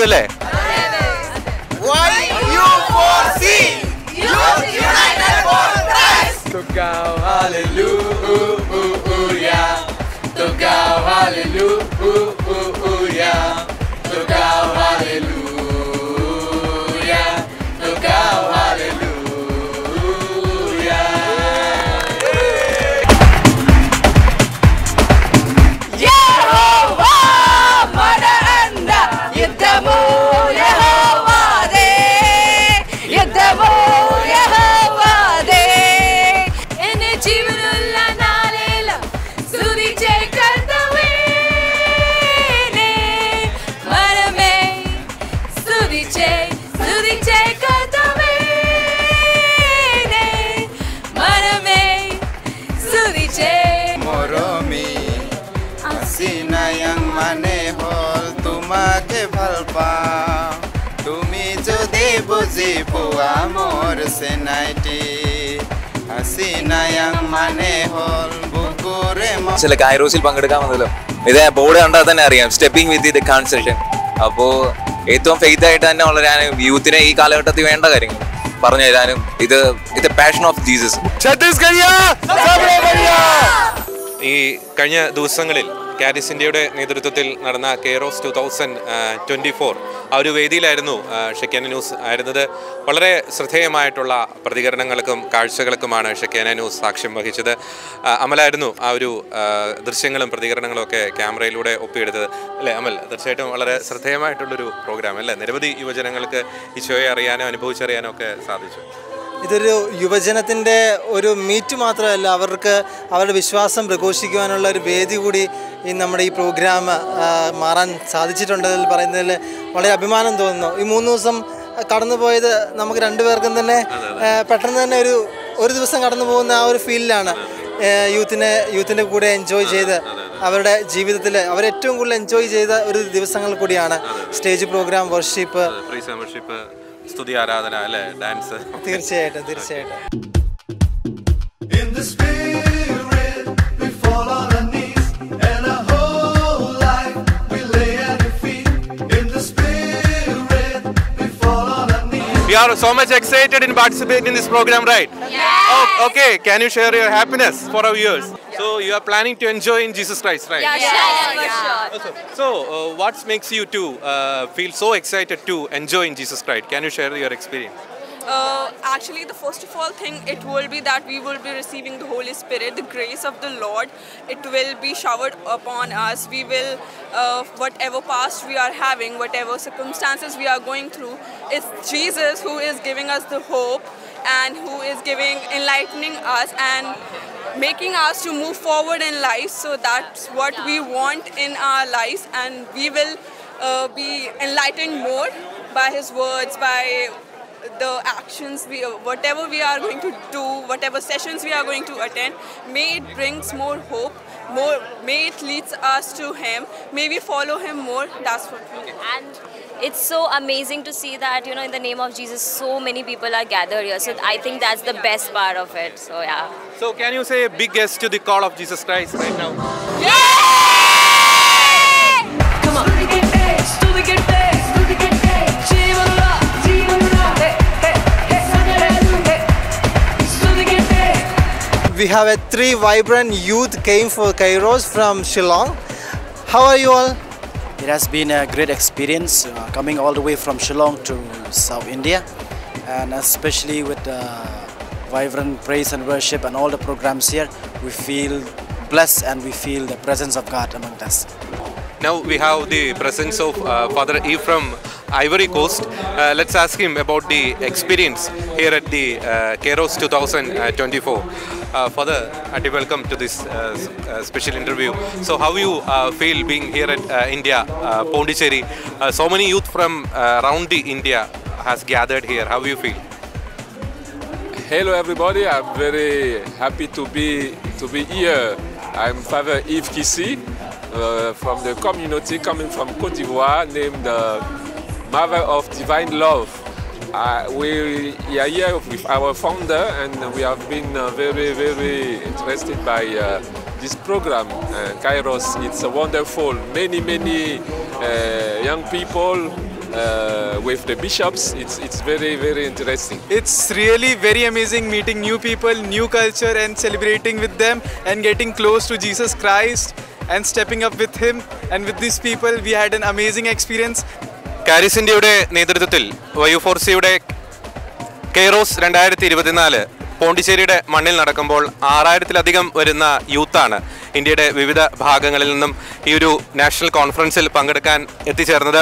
പറയുന്നില്ലേ? ചില കൈറോസിൽ പങ്കെടുക്കാൻ വന്നല്ലോ, ഇത് ബോർഡ് കണ്ടാൽ തന്നെ അറിയാം, സ്റ്റെപ്പിംഗ് വിത്ത് ദി കൺസൾട്ടൻ. അപ്പോൾ ഏറ്റവും ഫെയ്ത്ത് ആയിട്ട് തന്നെ ഉള്ള ഞാൻ യൂത്തിനെ ഈ കാലഘട്ടത്തിൽ വേണ്ട കാര്യങ്ങൾ പറഞ്ഞു തരാനും ഇത് പാഷൻ ഓഫ് ജീസസ്. ഈ കഴിഞ്ഞ ദിവസങ്ങളിൽ കാരിസ് ഇന്ത്യയുടെ നേതൃത്വത്തിൽ നടന്ന കൈറോസ് 2024 ആ ഒരു വേദിയിലായിരുന്നു ഷെക്കീന ന്യൂസ് ആയിരുന്നത്. വളരെ ശ്രദ്ധേയമായിട്ടുള്ള പ്രതികരണങ്ങൾക്കും കാഴ്ചകൾക്കുമാണ് ഷെക്കീന ന്യൂസ് സാക്ഷ്യം വഹിച്ചത്. അമലായിരുന്നു ആ ഒരു ദൃശ്യങ്ങളും പ്രതികരണങ്ങളും ഒക്കെ ക്യാമറയിലൂടെ ഒപ്പിയെടുത്തത് അല്ലേ അമൽ? തീർച്ചയായിട്ടും വളരെ ശ്രദ്ധേയമായിട്ടുള്ളൊരു പ്രോഗ്രാം അല്ലേ? നിരവധി യുവജനങ്ങൾക്ക് ഈശോയെ അറിയാനോ അനുഭവിച്ചറിയാനോ ഒക്കെ സാധിച്ചു. ഇതൊരു യുവജനത്തിൻ്റെ ഒരു മീറ്റ് മാത്രമല്ല, അവർക്ക് അവരുടെ വിശ്വാസം പ്രഘോഷിക്കുവാനുള്ള ഒരു വേദി കൂടി ഈ നമ്മുടെ ഈ പ്രോഗ്രാം മാറാൻ സാധിച്ചിട്ടുണ്ടെന്ന് പറയുന്നതിൽ വളരെ അഭിമാനം തോന്നുന്നു. ഈ 3 ദിവസം കടന്നുപോയത് നമുക്ക് രണ്ടുപേർക്കും തന്നെ പെട്ടെന്ന് തന്നെ ഒരു ദിവസം കടന്നു പോകുന്ന ആ ഒരു ഫീലിലാണ്. യൂത്തിൻ്റെ കൂടെ എൻജോയ് ചെയ്ത് അവരുടെ ജീവിതത്തിൽ അവരേറ്റവും കൂടുതൽ എൻജോയ് ചെയ്ത ഒരു ദിവസങ്ങൾ കൂടിയാണ് സ്റ്റേജ് പ്രോഗ്രാം, വർഷിപ്പ്, സ്തുതി, ആരാധന അല്ലേ, ഡാൻസ്. തീർച്ചയായിട്ടും തീർച്ചയായിട്ടും. We are so much excited in participating in this program, right? Yes. Oh, okay, can you share your happiness for our viewers? Yeah. So you are planning to enjoy in Jesus Christ, right? Yeah, yeah, sure. Yeah. So what makes you to feel so excited to enjoy in Jesus Christ? Can you share your experience? Actually, the first of all thing, it will be that we will be receiving the Holy Spirit, the grace of the Lord. It will be showered upon us. We will, whatever past we are having, whatever circumstances we are going through, it's Jesus who is giving us the hope and who is enlightening us and making us to move forward in life. So that's what we want in our lives, and we will be enlightened more by His words, by the actions, whatever we are going to do, whatever sessions we are going to attend. May it brings more hope, may it leads us to Him, may we follow Him more. That's what we do. And it's so amazing to see that, you know, in the name of Jesus, so many people are gathered here. So I think that's the best part of it. So yeah. So can you say a big yes to the call of Jesus Christ right now? Yay! Come on. We have a 3 vibrant youth came for Kairos from Shillong. How are you all? It has been a great experience coming all the way from Shillong to South India, and especially with the vibrant praise and worship and all the programs here, we feel blessed and we feel the presence of God among us. Now we have the presence of Father Yves from Ivory Coast. Let's ask him about the experience here at the Kairos 2024. Father, hearty welcome to this special interview. So how you feel being here at India, Pondicherry? So many youth from around the India has gathered here. How you feel? Hello everybody, I'm very happy to be here. I'm Father Yves Kissi. From the community coming from Cote d'Ivoire named the Mother of Divine Love. We are here with our founder, and we have been very, very interested by this program, Kairos. It's wonderful. Many young people with the bishops. It's very, very interesting. It's really very amazing meeting new people, new culture, and celebrating with them and getting close to Jesus Christ and stepping up with Him and with these people. We had an amazing experience. Charis Indiaയുടെ നേതൃത്വത്തിൽ Y4Cയുടെ Kairos 2024 പോണ്ടിച്ചേരിയുടെ മണ്ണിൽ നടക്കുമ്പോൾ 6000-ലധികം വരുന്ന യൂത്താണ് ഇന്ത്യയുടെ വിവിധ ഭാഗങ്ങളിൽ നിന്നും ഈ ഒരു നാഷണൽ കോൺഫറൻസിൽ പങ്കെടുക്കാൻ എത്തിച്ചേർന്നത്.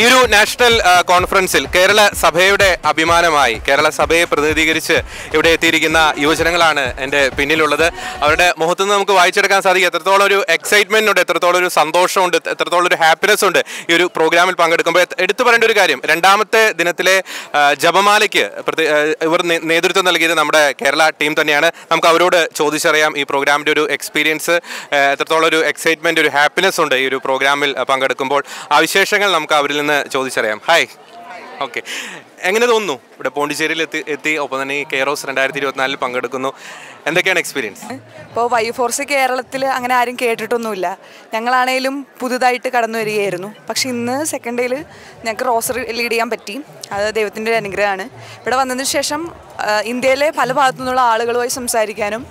ഈ ഒരു നാഷണൽ കോൺഫറൻസിൽ കേരള സഭയുടെ അഭിമാനമായി കേരള സഭയെ പ്രതിനിധീകരിച്ച് ഇവിടെ എത്തിയിരിക്കുന്ന യുവജനങ്ങളാണ് എൻ്റെ പിന്നിലുള്ളത്. അവരുടെ മുഖത്ത് നിന്ന് നമുക്ക് വായിച്ചെടുക്കാൻ സാധിക്കും എത്രത്തോളം ഒരു എക്സൈറ്റ്മെൻ്റ് ഉണ്ട്, എത്രത്തോളം ഒരു സന്തോഷമുണ്ട്, എത്രത്തോളം ഒരു ഹാപ്പിനെസ് ഉണ്ട് ഈ ഒരു പ്രോഗ്രാമിൽ പങ്കെടുക്കുമ്പോൾ. എടുത്തു പറയേണ്ട ഒരു കാര്യം, രണ്ടാമത്തെ ദിനത്തിലെ ജപമാലയ്ക്ക് ഇവർ നേതൃത്വം നൽകിയത് നമ്മുടെ കേരള ടീം തന്നെയാണ്. നമുക്ക് അവരോട് ചോദിച്ചറിയാം ഈ പ്രോഗ്രാമിൻ്റെ ഒരു എക്സ്പീരിയൻസ്, എത്രത്തോളം ഒരു എക്സൈറ്റ്മെൻറ്റ്, ഒരു ഹാപ്പിനെസ് ഉണ്ട് ഈ ഒരു പ്രോഗ്രാമിൽ പങ്കെടുക്കുമ്പോൾ. ആ വിശേഷങ്ങൾ നമുക്ക് അവരിൽ ചോദിച്ചറിയാം. ഹായ്, ഓക്കെ, എങ്ങനെ തോന്നുന്നു ഇവിടെ പോണ്ടിച്ചേരിയിൽ എത്തി ഒപ്പം തന്നെ ഈ കെയറോസ് 2024-ൽ പങ്കെടുക്കുന്നു, എന്തൊക്കെയാണ് എക്സ്പീരിയൻസ്? ഇപ്പോൾ Y4C കേരളത്തിൽ അങ്ങനെ ആരും കേട്ടിട്ടൊന്നുമില്ല. ഞങ്ങളാണേലും പുതുതായിട്ട് കടന്നു വരികയായിരുന്നു. പക്ഷെ ഇന്ന് സെക്കൻഡ് ഡേയിൽ ഞങ്ങൾക്ക് റോസറി ലീഡ് ചെയ്യാൻ പറ്റി. അത് ദൈവത്തിൻ്റെ ഒരു അനുഗ്രഹമാണ്. ഇവിടെ വന്നതിന് ശേഷം ഇന്ത്യയിലെ പല ഭാഗത്തു നിന്നുള്ള ആളുകളുമായി സംസാരിക്കാനും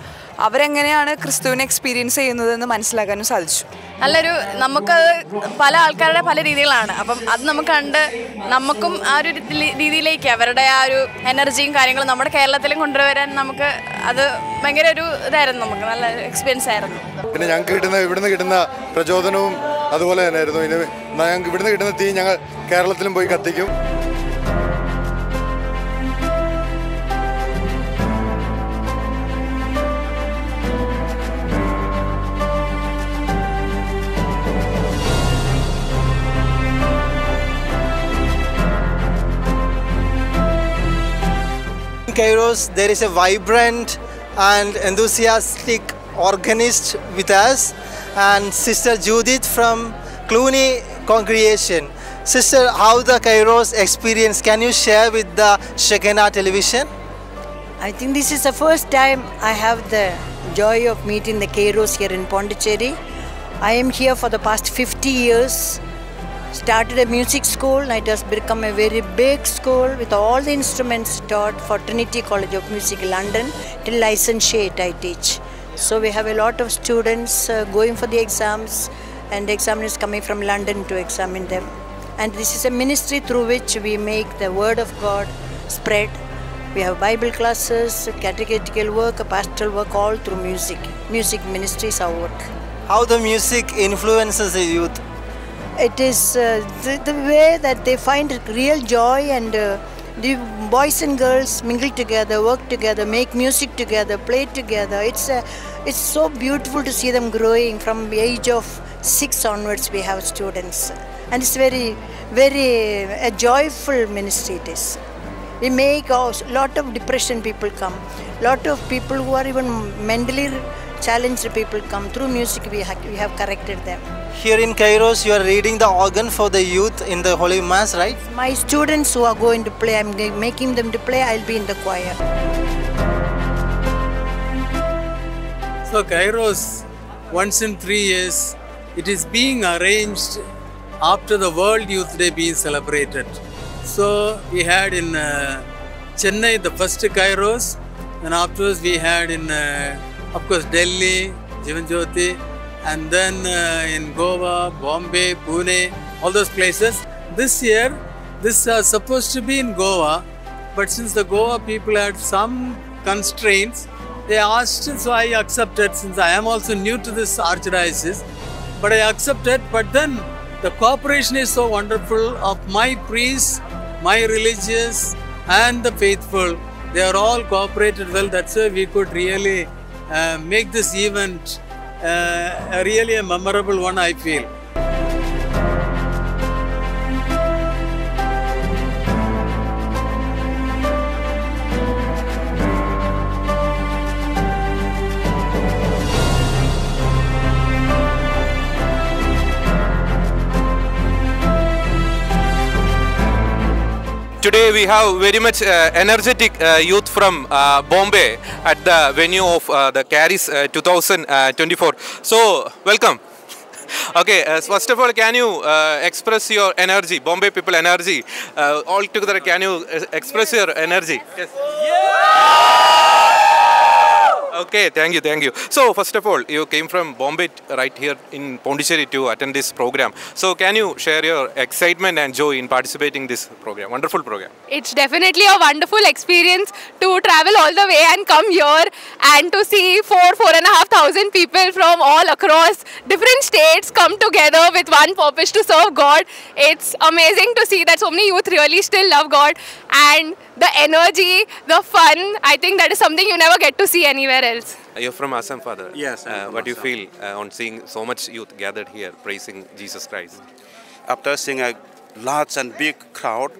അവരെങ്ങനെയാണ് ക്രിസ്തുവിനെ എക്സ്പീരിയൻസ് ചെയ്യുന്നതെന്ന് മനസ്സിലാക്കാനും സാധിച്ചു. നല്ലൊരു നമുക്കത് പല ആൾക്കാരുടെ പല രീതികളാണ്. അപ്പം അത് നമുക്ക് കണ്ട് നമുക്കും ആ ഒരു രീതിയിലേക്ക് അവരുടെ ആ ഒരു എനർജിയും കാര്യങ്ങളും നമ്മുടെ കേരളത്തിലും കൊണ്ടുവരാൻ നമുക്ക് അത് ഭയങ്കര ഒരു ഇതായിരുന്നു. നമുക്ക് നല്ല എക്സ്പീരിയൻസ് ആയിരുന്നു. പിന്നെ ഞങ്ങൾക്ക് ഇവിടുന്ന് കിട്ടുന്ന പ്രചോദനവും അതുപോലെ തന്നെയായിരുന്നു. ഇനി ഞങ്ങൾക്ക് ഇവിടുന്ന് കിട്ടുന്ന തീ ഞങ്ങൾ കേരളത്തിലും പോയി കത്തിക്കും. In Kairos, there is a vibrant and enthusiastic organist with us, and Sister Judith from Cluny Congregation. Sister, how the Kairos experience? Can you share with the Shekinah television? I think this is the first time I have the joy of meeting the Kairos here in Pondicherry. I am here for the past 50 years. Started a music school and it has become a very big school with all the instruments taught for Trinity College of Music London. Till licentiate I teach. So we have a lot of students going for the exams, and the examiners coming from London to examine them. And this is a ministry through which we make the word of God spread. We have Bible classes, catechetical work, pastoral work, all through music. Music ministry is our work. How the music influences the youth? It is the way that they find real joy, and the boys and girls mingle together, work together, make music together, play together. It's so beautiful to see them growing. From the age of 6 onwards we have students, and it's very, very a joyful ministry it is. We make a lot of depression people come, lot of people who are even mentally challenged people come. Through music we have corrected them. Here in Kairos you are reading the organ for the youth in the Holy Mass, right? My students who are going to play, I'm making them to play, I'll be in the choir. So Kairos, once in 3 years, it is being arranged after the World Youth Day being celebrated. So we had in Chennai the first Kairos, and afterwards we had in of course Delhi, Jivanjyoti, and then in Goa, Bombay, Pune, all those places. This year, this was supposed to be in Goa, but since the Goa people had some constraints, they asked, so I accepted, since I am also new to this archdiocese, but I accepted. But then the cooperation is so wonderful of my priests, my religious and the faithful. They are all cooperated well. That's why we could really make this event really a memorable one, I feel. Today we have very much energetic youth from Bombay at the venue of the Charis 2024. So welcome. Okay, first of all, can you express your energy, Bombay people energy? All together, can you express your energy? Yes. Okay, thank you, thank you. So, first of all, you came from Bombay right here in Pondicherry to attend this program. So, can you share your excitement and joy in participating in this program? Wonderful program. It's definitely a wonderful experience to travel all the way and come here and to see 4,500 people from all across different states come together with one purpose to serve God. It's amazing to see that so many youth really still love God, and the energy, the fun, I think that is something you never get to see anywhere else. You're from Assam, Father. Yes, what do you feel on seeing so much youth gathered here praising Jesus Christ? After seeing a large and big crowd,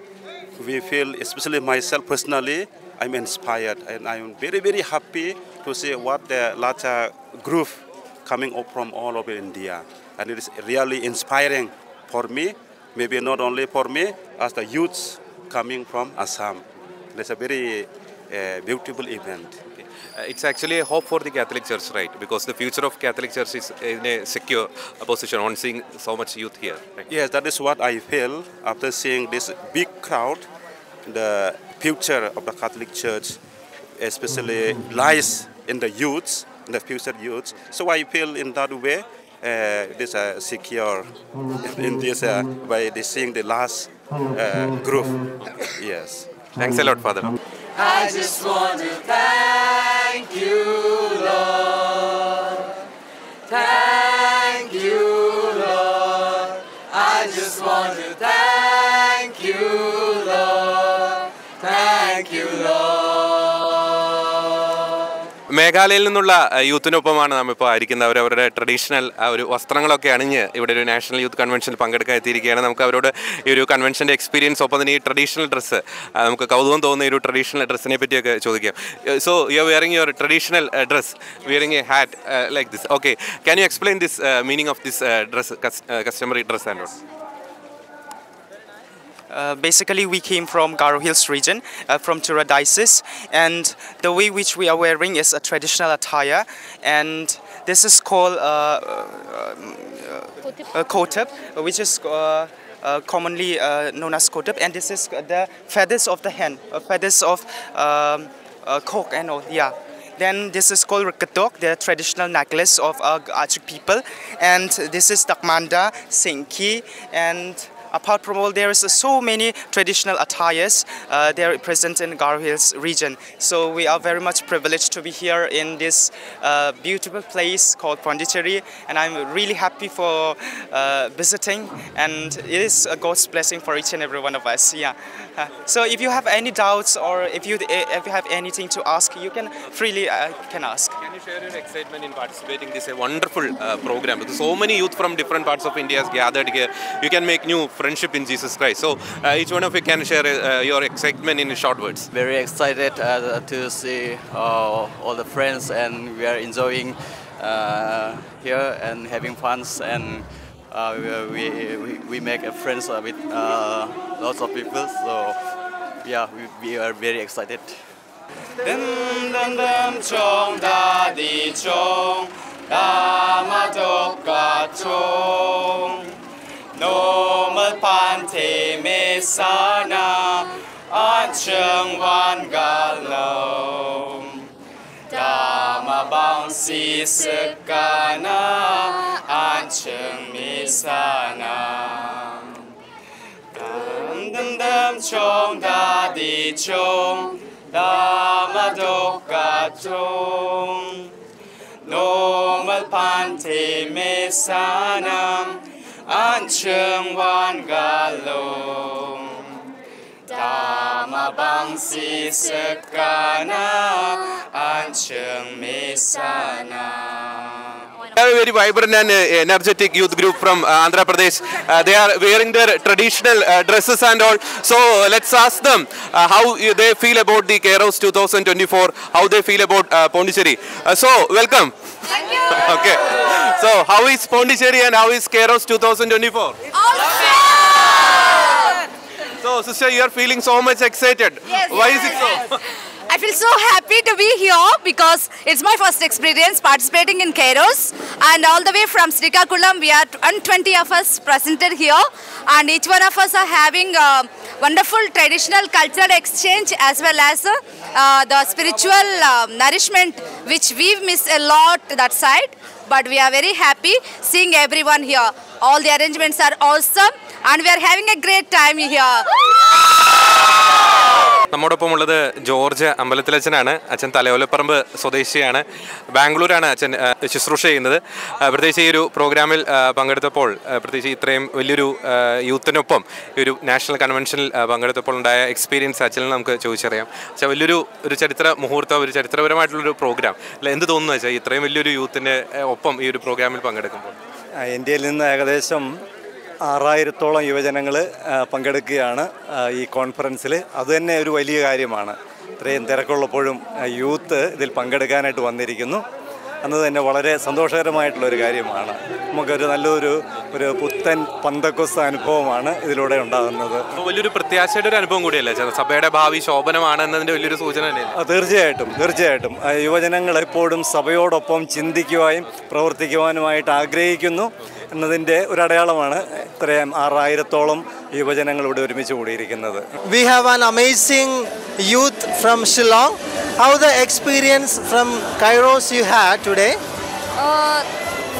we feel, especially myself personally, I'm inspired and I'm very, very happy to see what the larger group coming up from all over India. And it is really inspiring for me, maybe not only for me, as the youths coming from Assam. It's a very beautiful event. It's actually a hope for the Catholic Church, right? Because the future of Catholic Church is in a secure position on seeing so much youth here. Right? Yes, that is what I feel after seeing this big crowd. The future of the Catholic Church especially lies in the youths, in the future youths. So I feel in that way, this secure in this by seeing the last group. Yes. Thanks a lot, Father. I just want to thank you, Lord. Thank you, Lord. I just want to thank you, Lord. Thank you, Lord. മേഘാലയയിൽ നിന്നുള്ള യൂത്തിനൊപ്പമാണ് നമ്മിപ്പോൾ ആയിരിക്കുന്നത്. അവരവരുടെ traditional ആ ഒരു വസ്ത്രങ്ങളൊക്കെ അണിഞ്ഞ് ഇവിടെ ഒരു national youth കൺവെൻഷനിൽ പങ്കെടുക്കാൻ എത്തിയിരിക്കുകയാണ്. നമുക്ക് അവരോട് ഈ ഒരു കൺവെൻഷൻ്റെ എക്സ്പീരിയൻസ്, ഒപ്പം തന്നെ ഈ ട്രഡീഷണൽ ഡ്രസ്സ്, നമുക്ക് കൗതുകം തോന്നുന്ന ഈ ഒരു ട്രഡീഷണൽ ഡ്രസ്സിനെ പറ്റിയൊക്കെ ചോദിക്കാം. So you are wearing your traditional dress, wearing a hat like this. Okay, can you explain this meaning of this dress, customary dress and all? Basically, we came from Garo Hills region, from Tura Dices, and the way which we are wearing is a traditional attire, and this is called kotep, which is commonly known as kotep, and this is the feathers of the hen, feathers of cock and all, yeah. Then this is called Rikatok, the traditional necklace of our Achuk people, and this is Takmanda, Senki, and apart from all, there is so many traditional attires they are present in Garo Hills region. So we are very much privileged to be here in this beautiful place called Pondicherry, and I'm really happy for visiting, and it is a God's blessing for each and every one of us. Yeah. So if you have any doubts or if you have anything to ask, you can freely can ask. Can you share your excitement in participating in this wonderful program? Because so many youth from different parts of India has gathered here. You can make new friendship in Jesus Christ. So each one of you can share your excitement in short words. Very excited to see all the friends, and we are enjoying here and having fun, and we make friends with lots of people. So yeah, we are very excited. Normal Pante Mesana Ancheng Wan Galom Dama Bangsi Sekana Ancheng Mesana Dum Dum Dum Chong Dadi Chong Dama Doka Chong Normal Pante Mesana Ancheng Wan Galom Dama Bangsi Sekana Ancheng Mesana. They are a very vibrant and energetic youth group from Andhra Pradesh. They are wearing their traditional dresses and all. So let's ask them how they feel about the Kairos 2024, how they feel about Pondicherry. So welcome. Thank you. Okay. So how is Pondicherry and how is Kairos 2024? Awesome. So sister, you are feeling so much excited. Yes. Why is it so? I feel so happy to be here because it's my first experience participating in Kairos, and all the way from Srikakulam we are 120 of us presented here, and each one of us are having a wonderful traditional cultural exchange as well as the spiritual nourishment which we miss a lot that side. But we are very happy seeing everyone here. All the arrangements are awesome and we are having a great time here. നമ്മോടൊപ്പം ഉള്ളത് George അമ്പലത്തിലച്ചനാണ്. അച്ഛൻ തലയോലപ്പറമ്പ് സ്വദേശിയാണ്. ബാംഗ്ലൂരാണ് അച്ഛൻ ശുശ്രൂഷ ചെയ്യുന്നത്. പ്രത്യേകിച്ച് ഈ ഒരു പ്രോഗ്രാമിൽ പങ്കെടുത്തപ്പോൾ, പ്രത്യേകിച്ച് ഇത്രയും വലിയൊരു യൂത്തിനൊപ്പം ഈ ഒരു നാഷണൽ കൺവെൻഷനിൽ പങ്കെടുത്തപ്പോൾ ഉണ്ടായ എക്സ്പീരിയൻസ് അച്ഛനെ നമുക്ക് ചോദിച്ചറിയാം. അച്ഛാ, വലിയൊരു ചരിത്ര മുഹൂർത്തം, ഒരു ചരിത്രപരമായിട്ടുള്ളൊരു പ്രോഗ്രാം അല്ല, എന്ത് തോന്നുന്നു അച്ഛാ ഇത്രയും വലിയൊരു യൂത്തിൻ്റെ ഒപ്പം ഈ ഒരു പ്രോഗ്രാമിൽ പങ്കെടുക്കുമ്പോൾ? ഇന്ത്യയിൽ നിന്ന് ഏകദേശം 6000-ഓളം യുവജനങ്ങൾ പങ്കെടുക്കുകയാണ് ഈ കോൺഫറൻസിൽ. അതുതന്നെ ഒരു വലിയ കാര്യമാണ്. ഇത്രയും തിരക്കുള്ളപ്പോഴും യൂത്ത് ഇതിൽ പങ്കെടുക്കാനായിട്ട് വന്നിരിക്കുന്നു എന്നത് തന്നെ വളരെ സന്തോഷകരമായിട്ടുള്ളൊരു കാര്യമാണ്. നമുക്കൊരു നല്ലൊരു പുത്തൻ പന്തക്കൊസ് അനുഭവമാണ് ഇതിലൂടെ ഉണ്ടാകുന്നത്. വലിയൊരു പ്രത്യാശയുടെ ഒരു അനുഭവം കൂടിയല്ലേ സഭയുടെ ഭാവി ശോഭനമാണ് എന്നതിൻ്റെ വലിയൊരു സൂചന തന്നെയാണ്. തീർച്ചയായിട്ടും യുവജനങ്ങൾ എപ്പോഴും സഭയോടൊപ്പം ചിന്തിക്കുവാനും പ്രവർത്തിക്കുവാനുമായിട്ട് ആഗ്രഹിക്കുന്നു എന്നതിൻ്റെ ഒരു അടയാളമാണ് ഇത്രയും 6000-ഓളം യുവജനങ്ങൾ ഇവിടെ ഒരുമിച്ച് കൂടിയിരിക്കുന്നത്. We have an amazing youth from Shillong. How the experience from Kairos you had today?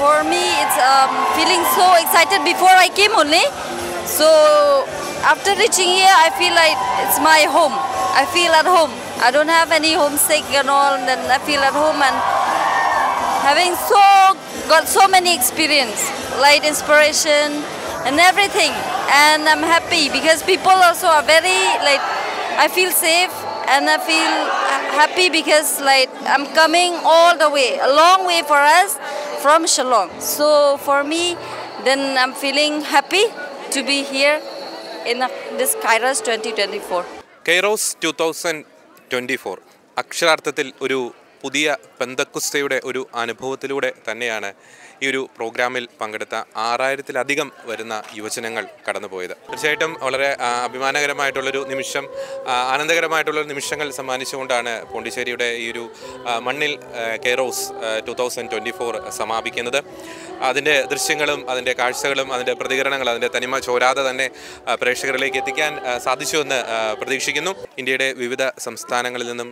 For me it's feeling so excited. Before I came only, so after reaching here I feel like it's my home. I feel at home. I don't have any homesick and all, and then I feel at home and having got so many experience, like inspiration and everything, and I'm happy because people also are very like, I feel safe and I feel happy because like I'm coming all the way, a long way for us from Shillong. So for me then I'm feeling happy to be here in this Kairos 2024. Kairos 2024 അക്ഷരാർത്ഥത്തിൽ ഒരു പുതിയ പെന്തക്കുസ്തയുടെ ഒരു അനുഭവത്തിലൂടെ തന്നെയാണ് ഈ ഒരു പ്രോഗ്രാമിൽ പങ്കെടുത്ത 6000-ലധികം വരുന്ന യുവജനങ്ങൾ കടന്നുപോയത്. തീർച്ചയായിട്ടും വളരെ അഭിമാനകരമായിട്ടുള്ളൊരു നിമിഷം, ആനന്ദകരമായിട്ടുള്ള നിമിഷങ്ങൾ സമ്മാനിച്ചുകൊണ്ടാണ് പോണ്ടിച്ചേരിയുടെ ഈ ഒരു മണ്ണിൽ കൈറോസ് 2024 സമാപിക്കുന്നത്. അതിൻ്റെ ദൃശ്യങ്ങളും അതിൻ്റെ കാഴ്ചകളും അതിൻ്റെ പ്രതികരണങ്ങളും അതിൻ്റെ തനിമ ചോരാതെ തന്നെ പ്രേക്ഷകരിലേക്ക് എത്തിക്കാൻ സാധിച്ചുവെന്ന് പ്രതീക്ഷിക്കുന്നു. ഇന്ത്യയുടെ വിവിധ സംസ്ഥാനങ്ങളിൽ നിന്നും,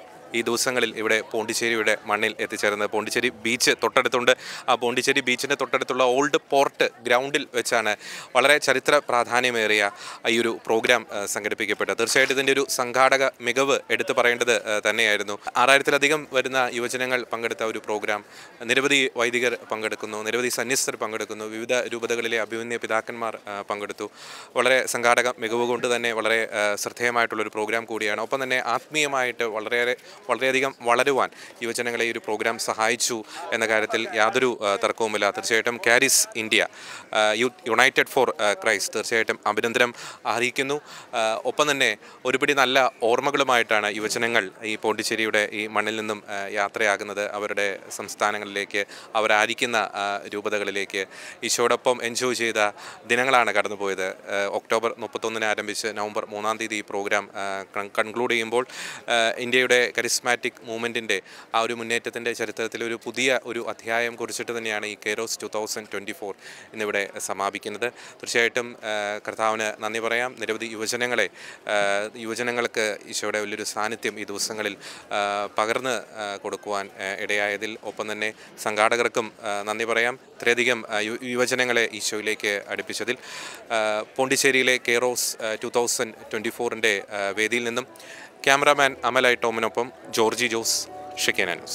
ഈ ദിവസങ്ങളിൽ ഇവിടെ പോണ്ടിച്ചേരിയുടെ മണ്ണിൽ എത്തിച്ചേർന്നത്. പോണ്ടിച്ചേരി ബീച്ച് തൊട്ടടുത്തുണ്ട്. ആ പോണ്ടിച്ചേരി ബീച്ചിൻ്റെ തൊട്ടടുത്തുള്ള ഓൾഡ് പോർട്ട് ഗ്രൗണ്ടിൽ വെച്ചാണ് വളരെ ചരിത്ര പ്രാധാന്യമേറിയ ഈ ഒരു പ്രോഗ്രാം സംഘടിപ്പിക്കപ്പെട്ടത്. തീർച്ചയായിട്ടും ഇതിൻ്റെ ഒരു സംഘാടക മികവ് എടുത്തു പറയേണ്ടത് തന്നെയായിരുന്നു. 6000-ലധികം വരുന്ന യുവജനങ്ങൾ പങ്കെടുത്ത ഒരു പ്രോഗ്രാം, നിരവധി വൈദികർ പങ്കെടുക്കുന്നു, നിരവധി സന്യസ്തർ പങ്കെടുക്കുന്നു, വിവിധ രൂപതകളിലെ അഭിമന്യ പിതാക്കന്മാർ പങ്കെടുത്തു. വളരെ സംഘാടക മികവ് കൊണ്ട് തന്നെ വളരെ ശ്രദ്ധേയമായിട്ടുള്ളൊരു പ്രോഗ്രാം കൂടിയാണ്. ഒപ്പം തന്നെ ആത്മീയമായിട്ട് വളരെയധികം വളരുവാൻ യുവജനങ്ങളെ ഈ ഒരു പ്രോഗ്രാം സഹായിച്ചു എന്ന കാര്യത്തിൽ യാതൊരു തർക്കവുമില്ല. തീർച്ചയായിട്ടും Charis India, youth united for Christ തീർച്ചയായിട്ടും അഭിനന്ദനം അറിയിക്കുന്നു. ഒപ്പം തന്നെ ഒരുപിടി നല്ല ഓർമ്മകളുമായിട്ടാണ് യുവജനങ്ങൾ ഈ പോണ്ടിച്ചേരിയുടെ ഈ മണ്ണിൽ നിന്നും യാത്രയാകുന്നത്. അവരുടെ സംസ്ഥാനങ്ങളിലേക്ക്, അവരായിരിക്കുന്ന രൂപതകളിലേക്ക് ഈശോടൊപ്പം എൻജോയ് ചെയ്ത ദിനങ്ങളാണ് കടന്നുപോയത്. ഒക്ടോബർ 31-ന് ആരംഭിച്ച് നവംബർ 3-ാം തീയതി ഈ പ്രോഗ്രാം കൺക്ലൂഡ് ചെയ്യുമ്പോൾ ഇന്ത്യയുടെ കരിസ്മാറ്റിക് മൂവ്മെൻറ്റിൻ്റെ ആ ഒരു മുന്നേറ്റത്തിൻ്റെ ചരിത്രത്തിൽ ഒരു പുതിയ ഒരു അധ്യായം കുറിച്ചിട്ട് തന്നെയാണ് ഈ കൈറോസ് 2024 ഇന്നിവിടെ സമാപിക്കുന്നത്. തീർച്ചയായിട്ടും കർത്താവിന് നന്ദി പറയാം. നിരവധി യുവജനങ്ങൾക്ക് ഈശോയുടെ വലിയൊരു സാന്നിധ്യം ഈ ദിവസങ്ങളിൽ പകർന്ന് കൊടുക്കുവാൻ ഇടയായതിൽ ഒപ്പം തന്നെ സംഘാടകർക്കും നന്ദി പറയാം. ഇത്രയധികം യുവജനങ്ങളെ ഈശോയിലേക്ക് അടുപ്പിച്ചതിൽ. പോണ്ടിച്ചേരിയിലെ കൈറോസ് 2024-ൻ്റെ വേദിയിൽ നിന്നും ക്യാമറാമാൻ അമലായി ടോമിനൊപ്പം ജോർജി ജോസ്, ഷെക്കീന ന്യൂസ്.